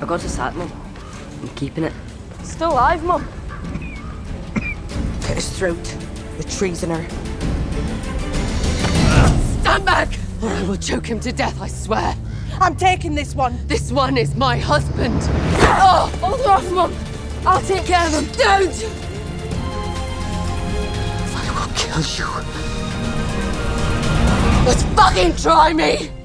I got a sack, Mum. I'm keeping it. Still alive, Mum. Cut his throat with treason her. Stand back, or I will choke him to death, I swear. I'm taking this one. This one is my husband. Oh, hold her off, Mum. I'll take care of him. Don't! I will kill you. Let's fucking try me!